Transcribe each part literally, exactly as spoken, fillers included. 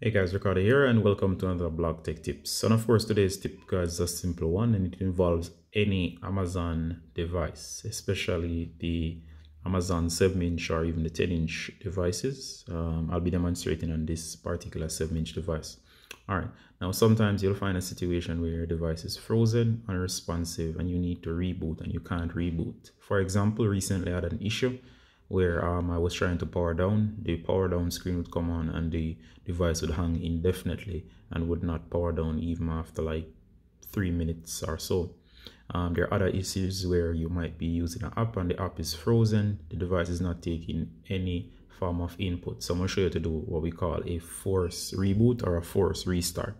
Hey guys, Ricardo here and welcome to another Blog Tech Tips. And of course, today's tip is a simple one and it involves any Amazon device, especially the Amazon seven inch or even the ten inch devices. Um, I'll be demonstrating on this particular seven inch device. All right, now sometimes you'll find a situation where your device is frozen, unresponsive, and you need to reboot and you can't reboot. For example, recently I had an issue where um, I was trying to power down, the power down screen would come on and the device would hang indefinitely and would not power down even after like three minutes or so. Um, there are other issues where you might be using an app and the app is frozen, the device is not taking any form of input. So I'm going to show you how to do what we call a force reboot or a force restart.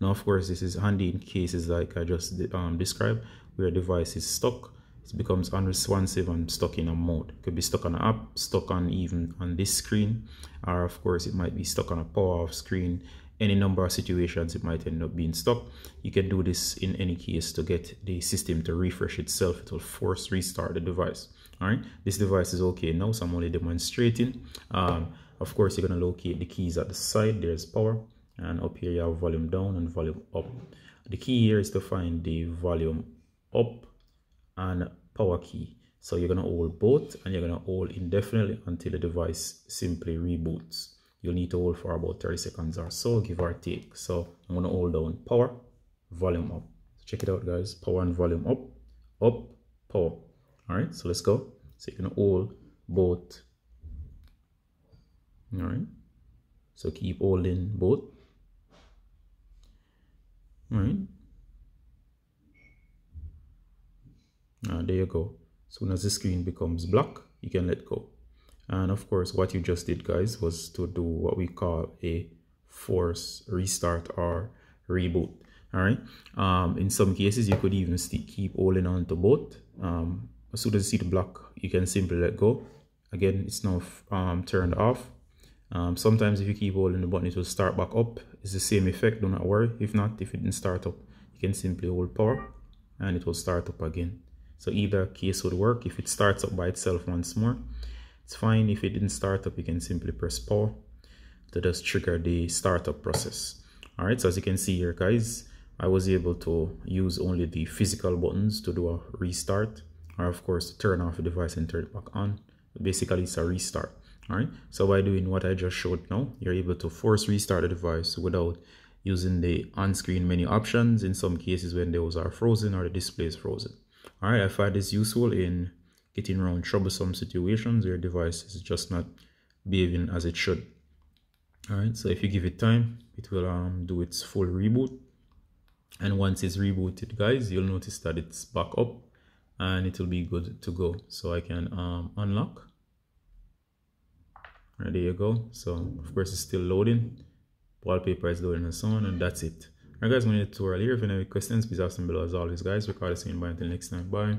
Now, of course, this is handy in cases like I just um, described where a device is stuck. It becomes unresponsive and stuck in a mode. It could be stuck on an app, stuck on even on this screen, or of course it might be stuck on a power off screen. Any number of situations it might end up being stuck. You can do this in any case to get the system to refresh itself. It will force restart the device. All right, this device is okay now, so I'm only demonstrating. Um, of course, you're going to locate the keys at the side. There's power, and up here you have volume down and volume up. The key here is to find the volume up and power key, so you're going to hold both and you're going to hold indefinitely until the device simply reboots. You'll need to hold for about thirty seconds or so, give or take. So I'm going to hold down power, volume up. Check it out, guys. Power and volume up, up, power. All right, so let's go. So you're going to hold both. All right, so keep holding both. All right, Uh, there you go. As soon as the screen becomes black, you can let go. And of course, what you just did, guys, was to do what we call a force restart or reboot. All right. Um, in some cases, you could even still keep holding on to both. Um, as soon as you see the black, you can simply let go. Again, it's now um, turned off. Um, sometimes if you keep holding the button, it will start back up. It's the same effect. Do not worry. If not, if it didn't start up, you can simply hold power and it will start up again. So either case would work. If it starts up by itself once more, it's fine. If it didn't start up, you can simply press power to just trigger the startup process. All right, so as you can see here, guys, I was able to use only the physical buttons to do a restart, or of course to turn off the device and turn it back on. Basically, it's a restart. All right, so by doing what I just showed now, you're able to force restart the device without using the on-screen menu options in some cases when those are frozen or the display is frozen. All right, I find this useful in getting around troublesome situations where your device is just not behaving as it should. All right, so if you give it time, it will um, do its full reboot. And once it's rebooted, guys, you'll notice that it's back up and it will be good to go. So I can um, unlock. All right, there you go. So, of course, it's still loading. Wallpaper is loading and so on, and that's it. Alright guys, I'm going to end the tutorial here. If you have any questions, please ask them below. As always, guys, Ricardo saying bye until next time. Bye.